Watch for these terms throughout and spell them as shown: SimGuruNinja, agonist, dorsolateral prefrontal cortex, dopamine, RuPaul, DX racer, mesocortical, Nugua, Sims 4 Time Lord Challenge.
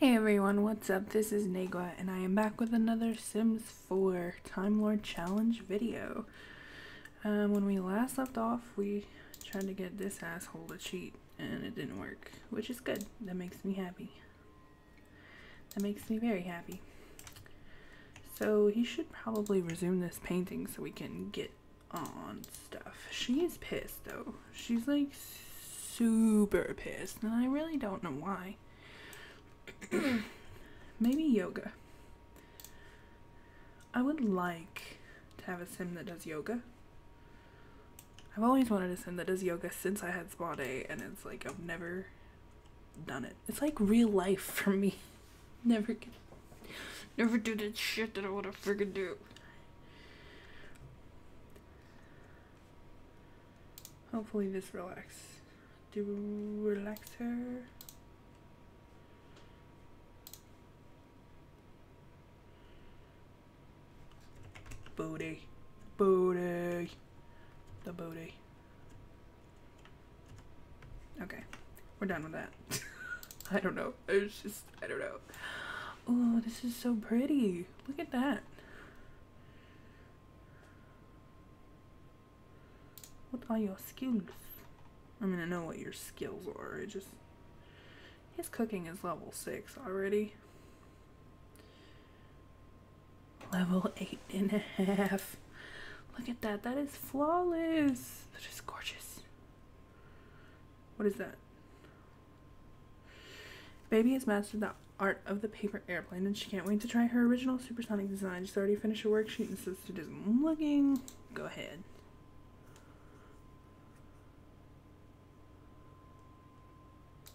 Hey everyone, what's up? This is Nugua, and I am back with another Sims 4 Time Lord Challenge video. When we last left off, we tried to get this asshole to cheat, and it didn't work, which is good. That makes me happy. That makes me very happy. So he should probably resume this painting so we can get on stuff. She's pissed, though. She's, like, super pissed, and I really don't know why. Maybe yoga. I would like to have a sim that does yoga. I've always wanted a sim that does yoga since I had spa day, and it's like I've never done it. It's like real life for me. Never do that shit that I want to freaking do. Hopefully this relax her. Booty. The booty. Okay. We're done with that. I don't know. It's just, I don't know. Oh, this is so pretty. Look at that. What are your skills? I mean, I know what your skills are. It just... His cooking is level 6 already. Level 8.5. Look at that. That is flawless. That is gorgeous. What is that? Baby has mastered the art of the paper airplane, and she can't wait to try her original supersonic design. She's already finished her worksheet and says she doesn't looking. Go ahead.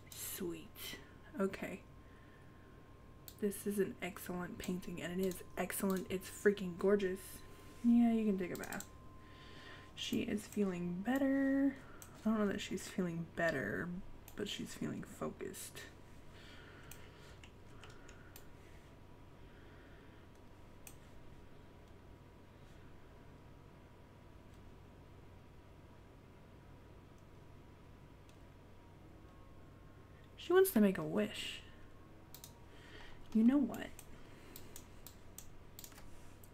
Sweet. Okay. This is an excellent painting, and it is excellent. It's freaking gorgeous. Yeah, you can take a bath. She is feeling better. I don't know that she's feeling better, but she's feeling focused. She wants to make a wish. You know what?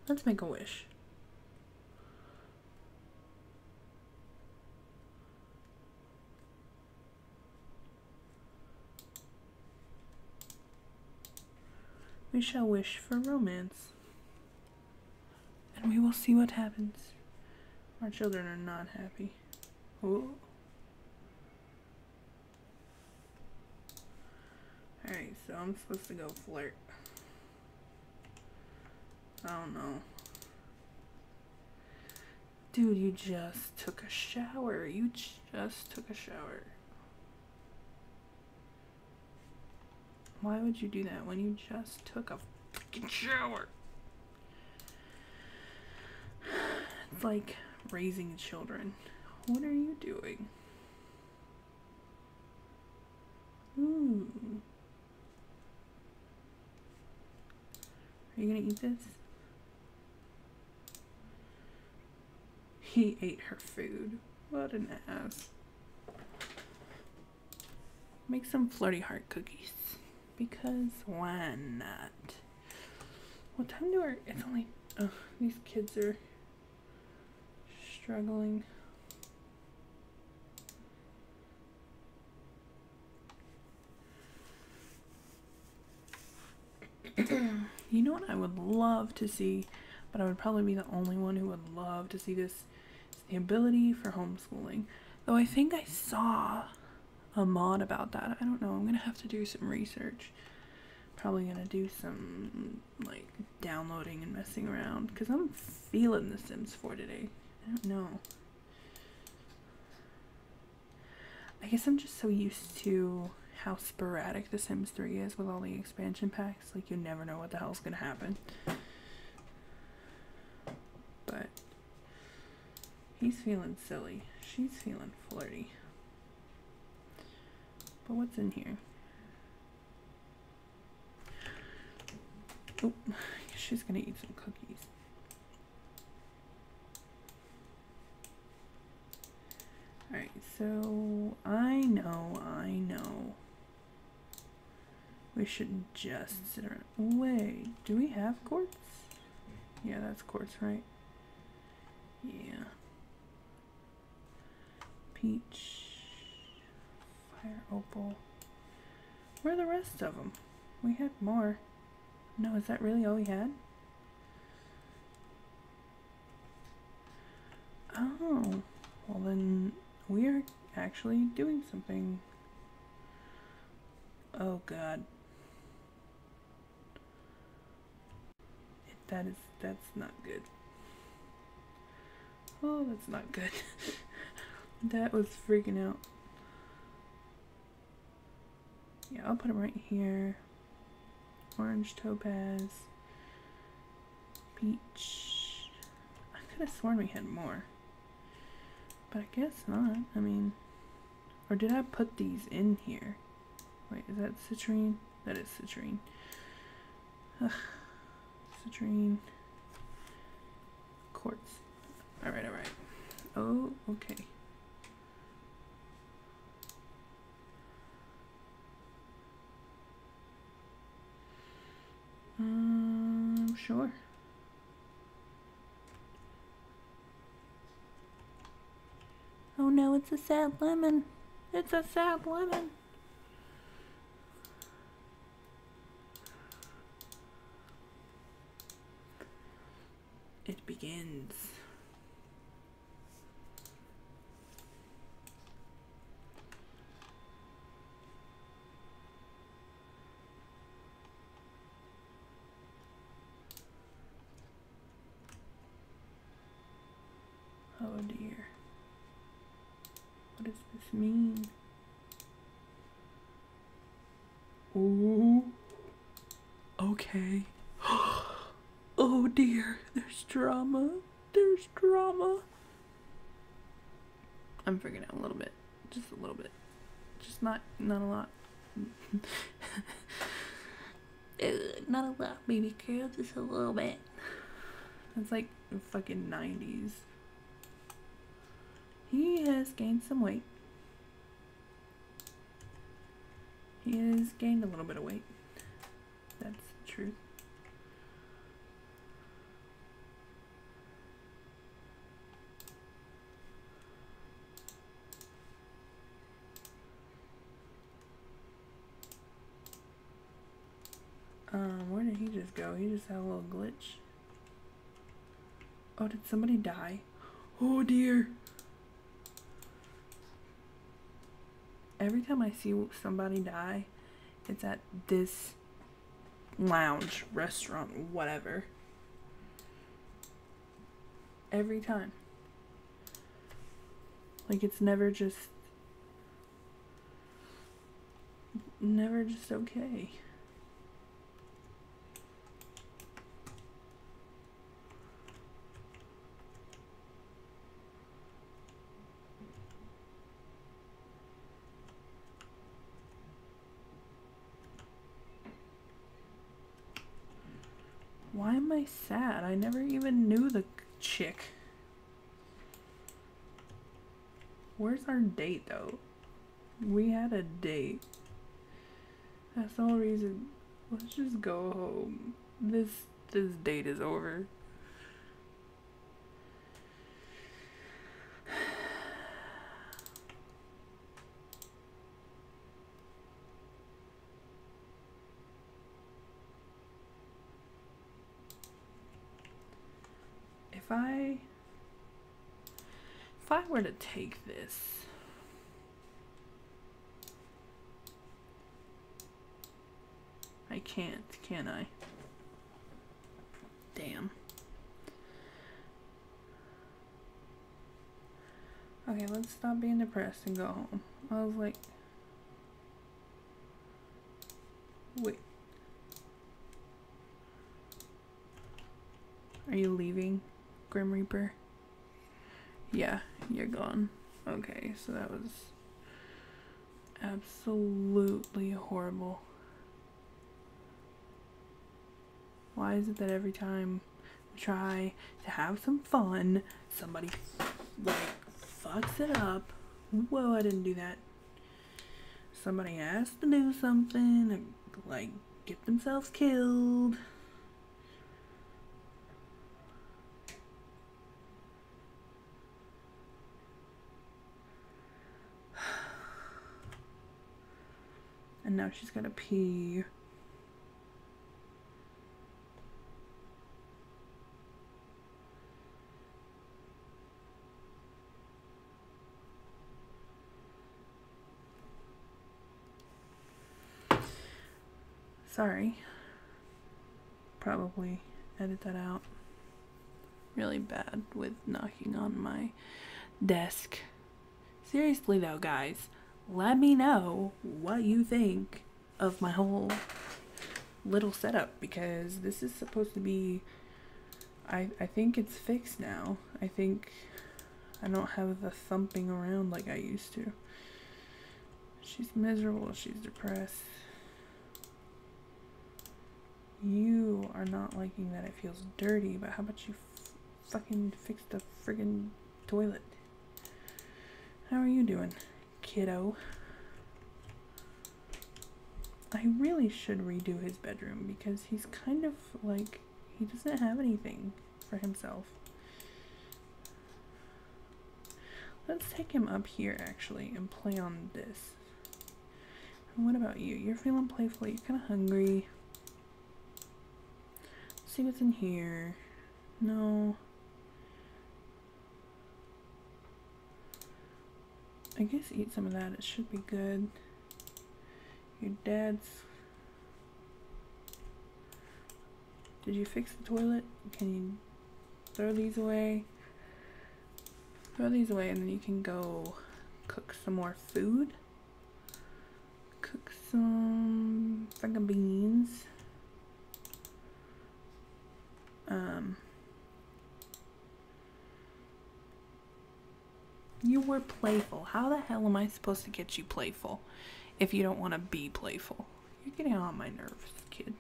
Let's make a wish. We shall wish for romance. And we will see what happens. Our children are not happy. Oh. Alright, so I'm supposed to go flirt. I don't know. Dude, you just took a shower. You just took a shower. Why would you do that when you just took a fucking shower? It's like raising children. What are you doing? Ooh. Are you gonna eat this? He ate her food. What an ass. Make some flirty heart cookies. Because why not? What time do our... It's only... Oh, these kids are struggling. You know what I would love to see, but I would probably be the only one who would love to see this, is the ability for homeschooling. Though I think I saw a mod about that. I don't know. I'm gonna have to do some research. Probably gonna do some like downloading and messing around because I'm feeling the Sims 4 today. I don't know. I guess I'm just so used to how sporadic the Sims 3 is with all the expansion packs. Like, you never know what the hell's gonna happen. But he's feeling silly. She's feeling flirty. But what's in here? Oh, she's gonna eat some cookies. Alright, so I know. We should just sit around. Wait, do we have quartz? Yeah, that's quartz, right? Yeah. Peach. Fire opal. Where are the rest of them? We had more. No, is that really all we had? Oh. Well then, we are actually doing something. Oh god. That's not good. Oh, that's not good. That was freaking out. Yeah, I'll put them right here. Orange topaz. Peach. I could have sworn we had more. But I guess not. I mean, or did I put these in here? Wait, is that citrine? That is citrine. Ugh. Citrine. Quartz. Alright, alright. Oh, okay. Sure. Oh no, it's a sad lemon. It's a sad lemon. It begins. Oh dear. What does this mean? Ooh. Okay. Oh dear, there's drama. There's drama. I'm freaking out a little bit. Just a little bit. Just not a lot. Not a lot, baby girl. Just a little bit. It's like the fucking 90s. He has gained some weight. He has gained a little bit of weight. That's the truth. Where did he just go? He just had a little glitch. Oh, did somebody die? Oh dear! Every time I see somebody die, it's at this lounge, restaurant, whatever. Every time. Like, it's never just... never just okay. Why am I sad? I never even knew the chick. Where's our date though? We had a date. That's the whole reason. Let's just go home. This date is over. If I were to take this, I can't, can I? Damn. Okay, let's stop being depressed and go home. I was like, wait. Are you leaving? Grim Reaper. Yeah, you're gone. Okay, so that was absolutely horrible. Why is it that every time we try to have some fun, somebody like fucks it up? Whoa, I didn't do that. somebody has to do something or, like, get themselves killed. And now she's gonna pee. Sorry. Probably edit that out. Really bad with knocking on my desk. Seriously though, guys, let me know what you think of my whole little setup, because this is supposed to be, I think it's fixed now. I think I don't have the thumping around like I used to. She's miserable, she's depressed. You are not liking that it feels dirty, but how about you fucking fix the friggin' toilet? How are you doing, kiddo? I really should redo his bedroom, because he's kind of like, he doesn't have anything for himself. Let's take him up here actually and play on this. And what about you? You're feeling playful, you're kind of hungry. See what's in here. No. I guess eat some of that. It should be good. Your dad's. Did you fix the toilet? Can you throw these away? Throw these away and then you can go cook some more food. Cook some fucking beans. You were playful. How the hell am I supposed to get you playful if you don't want to be playful? You're getting on my nerves, kid.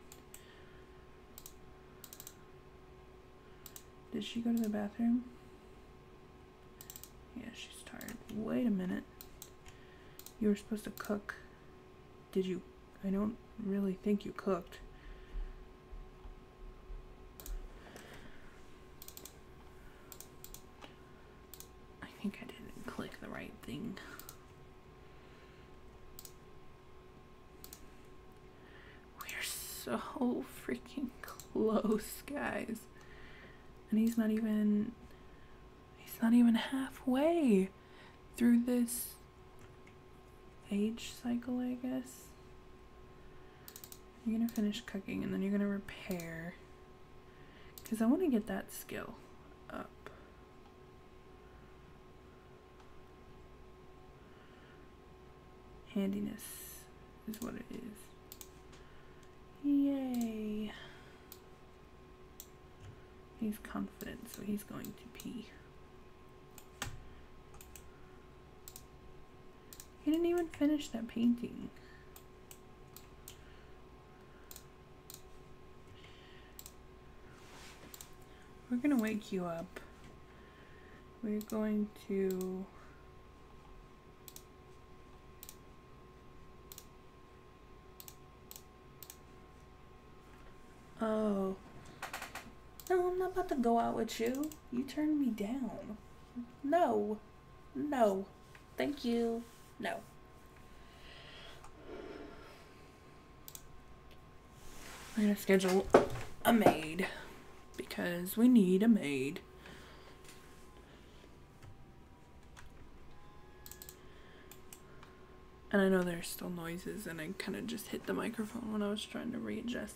Did she go to the bathroom? Yeah, she's tired. Wait a minute. You were supposed to cook. Did you? I don't really think you cooked. I think I didn't click the right thing. We're so freaking close, guys. And he's not even halfway through this age cycle, I guess. You're gonna finish cooking and then you're gonna repair, because I want to get that skill up. Handiness is what it is. Yay. He's confident, so he's going to pee. He didn't even finish that painting. We're gonna wake you up. We're going to Oh, no, I'm not about to go out with you. You turned me down. No, no, thank you, no. I'm gonna schedule a maid, because we need a maid. And I know there's still noises, and I kind of just hit the microphone when I was trying to readjust.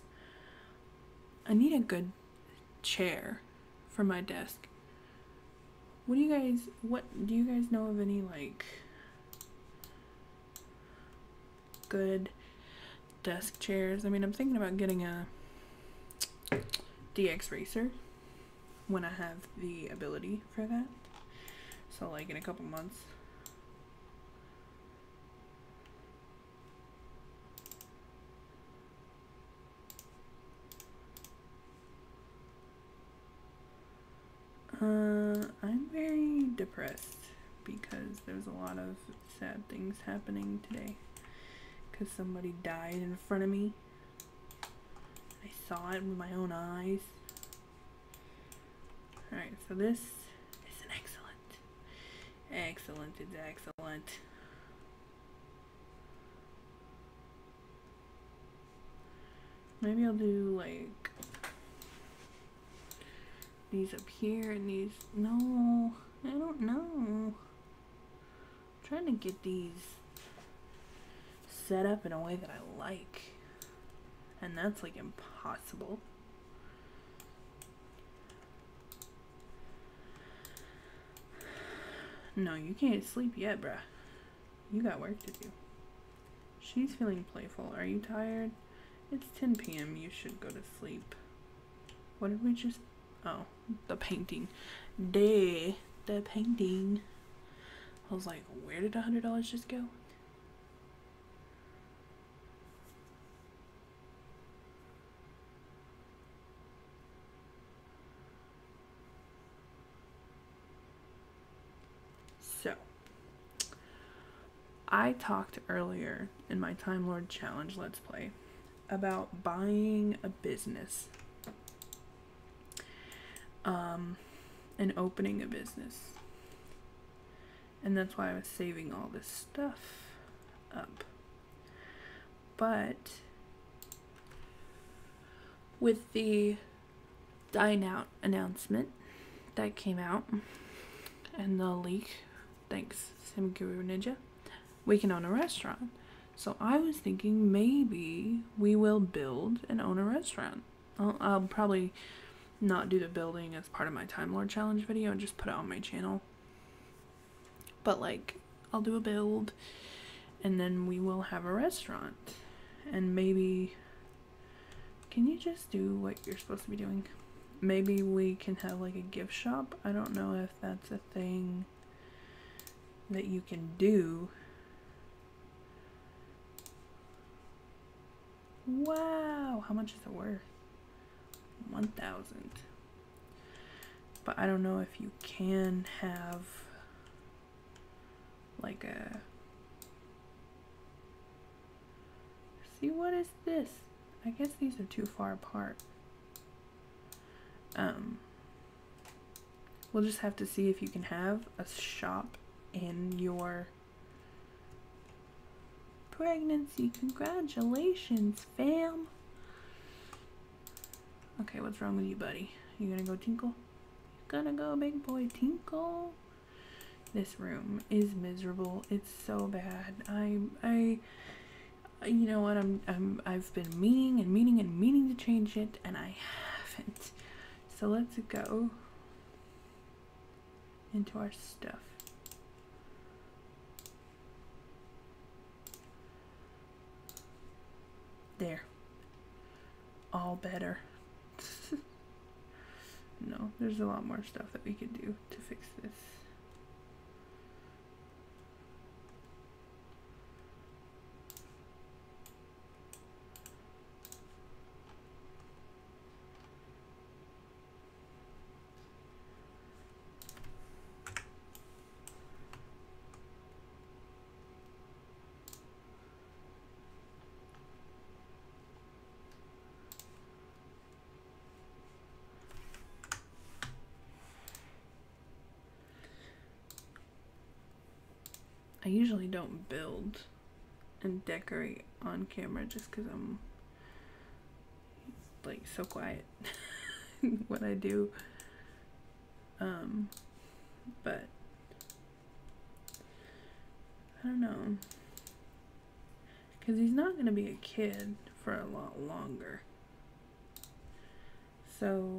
I need a good chair for my desk. What do you guys know of any, like, good desk chairs? I mean, I'm thinking about getting a DX racer when I have the ability for that. So, like, in a couple months. I'm very depressed because there's a lot of sad things happening today. because somebody died in front of me. I saw it with my own eyes. Alright, so this is an excellent. It's excellent. Maybe I'll do like these up here and these. No, I don't know. I'm trying to get these set up in a way that I like, and that's like impossible. No, you can't sleep yet, bruh. You got work to do. She's feeling playful. Are you tired? It's 10 p.m. You should go to sleep. What did we just... Oh, the painting. Day, the painting. I was like, where did $100 just go? I talked earlier in my Time Lord Challenge Let's Play about buying a business and opening a business, and that's why I was saving all this stuff up. But with the Dine Out announcement that came out and the leak, thanks SimGuruNinja, we can own a restaurant. So I was thinking maybe we will build and own a restaurant. I'll probably not do the building as part of my Time Lord Challenge video and just put it on my channel. But like, I'll do a build and then we will have a restaurant. And maybe, can you just do what you're supposed to be doing? Maybe we can have like a gift shop. I don't know if that's a thing that you can do. Wow, how much is it worth? 1,000. But I don't know if you can have like a... See, what is this? I guess these are too far apart. We'll just have to see if you can have a shop in your... pregnancy. Congratulations, fam. Okay, what's wrong with you, buddy? You gonna go tinkle? You gonna go, big boy, tinkle? This room is miserable. It's so bad. I you know what? I've been meaning to change it, and I haven't. So let's go into our stuff. There. All better. No, there's a lot more stuff that we could do to fix this. I usually don't build and decorate on camera just because I'm like so quiet what I do, but I don't know, because he's not going to be a kid for a lot longer, so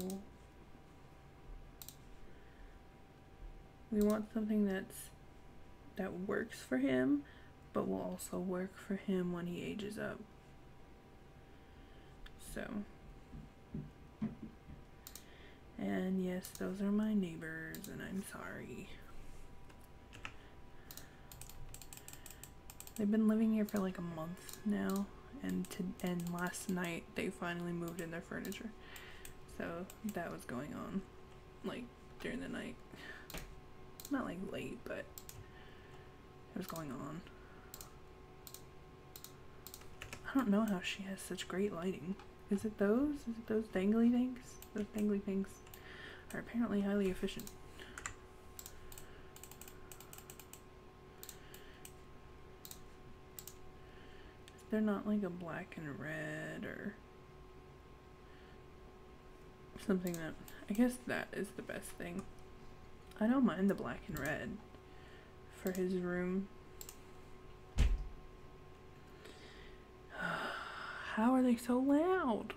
we want something that works for him, but will also work for him when he ages up. So. And yes, those are my neighbors, and I'm sorry. They've been living here for like a month now, and last night they finally moved in their furniture. So that was going on, like, during the night. Not like late, but... What's going on? I don't know how she has such great lighting. Is it those? Is it those dangly things? Those dangly things are apparently highly efficient. They're not like a black and red or something. That, I guess that is the best thing. I don't mind the black and red for his room. How are they so loud?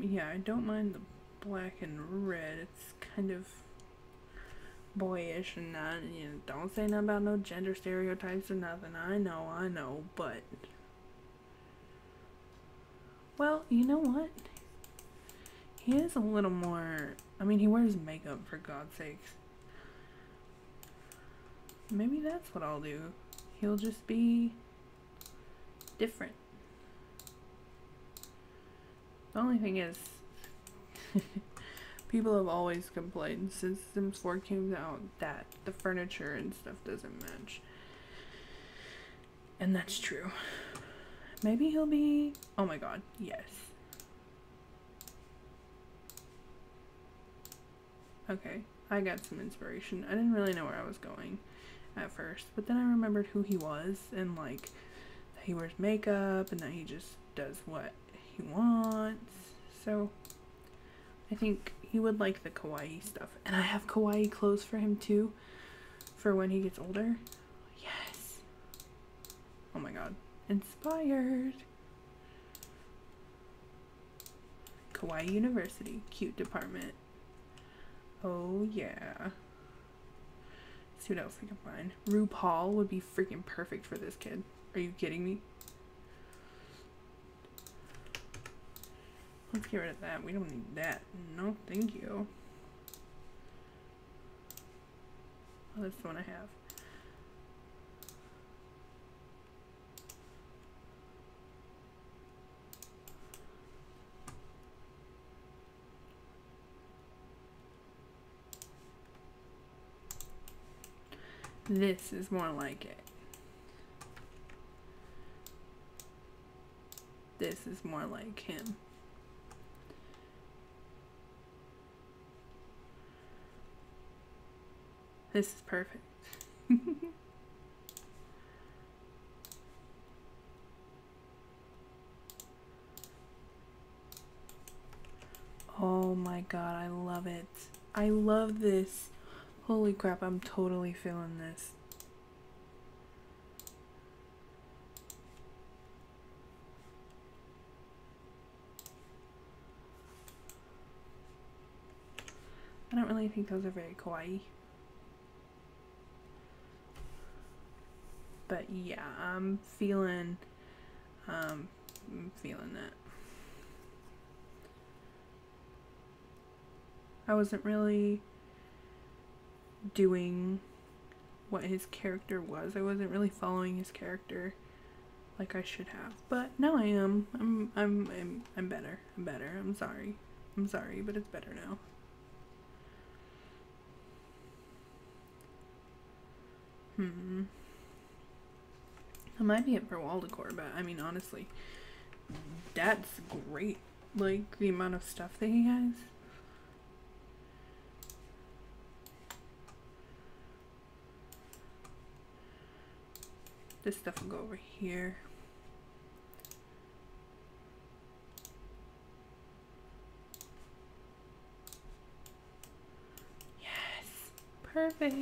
Yeah, I don't mind the black and red. It's kind of boyish and not, you know, don't say nothing about no gender stereotypes or nothing. I know, but, well, you know what? He is a little more, I mean, he wears makeup, for God's sakes. Maybe that's what I'll do. He'll just be different. The only thing is, people have always complained since Sims 4 came out that the furniture and stuff doesn't match. And that's true. Maybe he'll be... oh my god, yes. Okay, I got some inspiration. I didn't really know where I was going at first, but then I remembered who he was and like that he wears makeup and that he just does what he wants. So I think he would like the kawaii stuff. And I have kawaii clothes for him too. For when he gets older. Yes. Oh my god. Inspired. Kawaii University. Cute department. Oh yeah. Let's see what else we can find. RuPaul would be freaking perfect for this kid. Are you kidding me? Let's get rid of that. We don't need that. No, thank you. Oh, that's the one I have. This is more like it. This is more like him. This is perfect. Oh my god, I love it. I love this. Holy crap, I'm totally feeling this. I don't really think those are very kawaii. But yeah, I'm feeling that. I wasn't really doing what his character was. I wasn't really following his character like I should have. But now I am. I'm better. I'm better. I'm sorry. I'm sorry, but it's better now. I might be it for wall decor, but I mean, honestly, that's great. Like, the amount of stuff that he has. This stuff will go over here. Yes, perfect.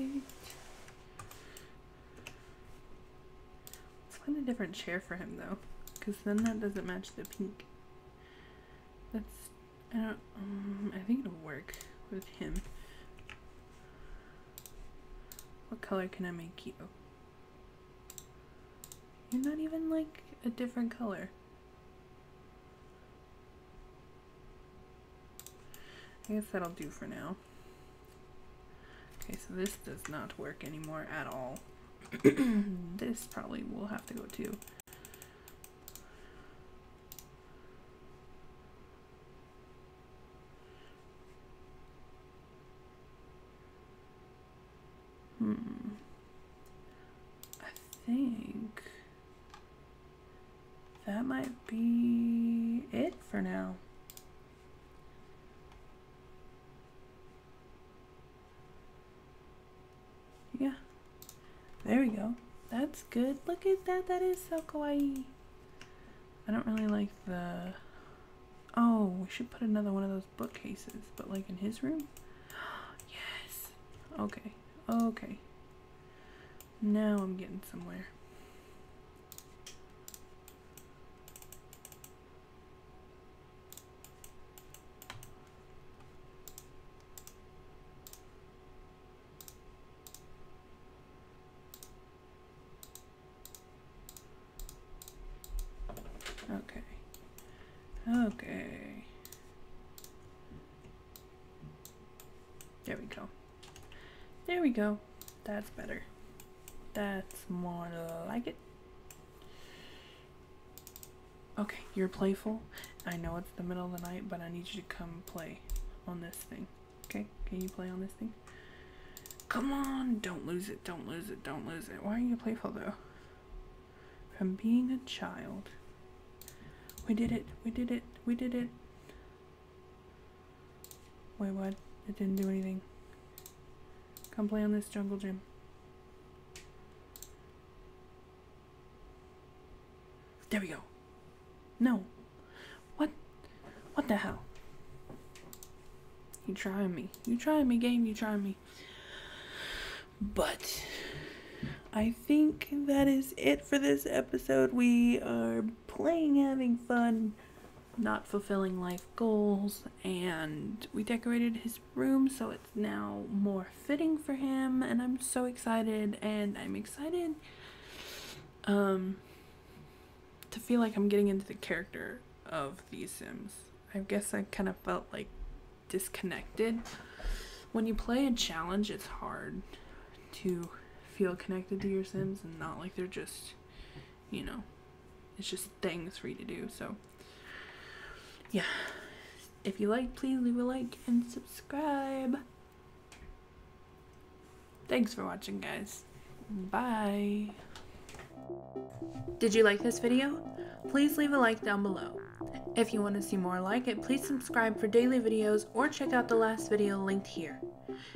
A different chair for him though, because then that doesn't match the pink. That's, I don't, I think it'll work with him. What color can I make you? You're not even like a different color. I guess that'll do for now. Okay, so this does not work anymore at all. This probably will have to go too. think that might be it for now. Yeah, there we go. That's good. Look at that. That is so kawaii. I don't really like the... Oh, we should put another one of those bookcases, but like in his room? Yes! Okay, okay. Now I'm getting somewhere. Okay. There we go. There we go. That's better. That's more like it. Okay, you're playful. I know it's the middle of the night, but I need you to come play on this thing. Okay? Can you play on this thing? Come on! Don't lose it. Don't lose it. Don't lose it. Why are you playful, though? From being a child... We did it, we did it, we did it. Wait, what? It didn't do anything. Come play on this jungle gym. There we go. No. What? What the hell? You trying me. You trying me, game, you trying me. But... I think that is it for this episode. We are playing, having fun, not fulfilling life goals, and we decorated his room so it's now more fitting for him, and I'm so excited, and I'm excited to feel like I'm getting into the character of these Sims. I guess I kind of felt like disconnected. When you play a challenge, it's hard to feel connected to your Sims and not like they're just, you know, it's just things for you to do. So yeah, if you like, please leave a like and subscribe. Thanks for watching, guys. Bye. Did you like this video? Please leave a like down below. If you want to see more like it, please subscribe for daily videos or check out the last video linked here.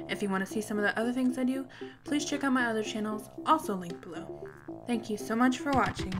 If you want to see some of the other things I do, please check out my other channels, also linked below. Thank you so much for watching.